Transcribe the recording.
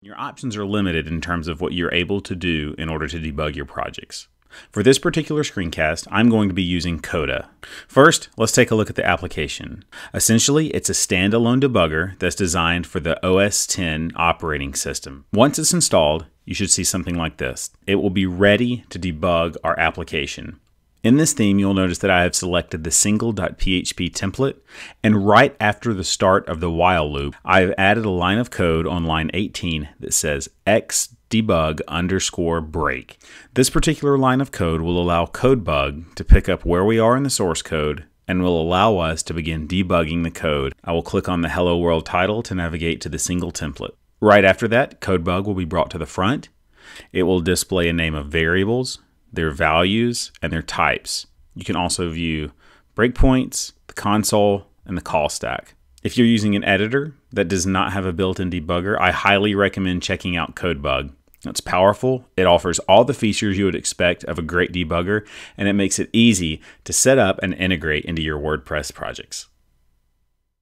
Your options are limited in terms of what you're able to do in order to debug your projects. For this particular screencast, I'm going to be using Coda. First, let's take a look at the application. Essentially, it's a standalone debugger that's designed for the OS X operating system. Once it's installed, you should see something like this. It will be ready to debug our application. In this theme, you'll notice that I have selected the single.php template, and right after the start of the while loop, I've added a line of code on line 18 that says xdebug_break. This particular line of code will allow Codebug to pick up where we are in the source code and will allow us to begin debugging the code. I will click on the Hello World title to navigate to the single template. Right after that, Codebug will be brought to the front. It will display a name of variables, their values, and their types. You can also view breakpoints, the console, and the call stack. If you're using an editor that does not have a built-in debugger, I highly recommend checking out Codebug. It's powerful, it offers all the features you would expect of a great debugger, and it makes it easy to set up and integrate into your WordPress projects.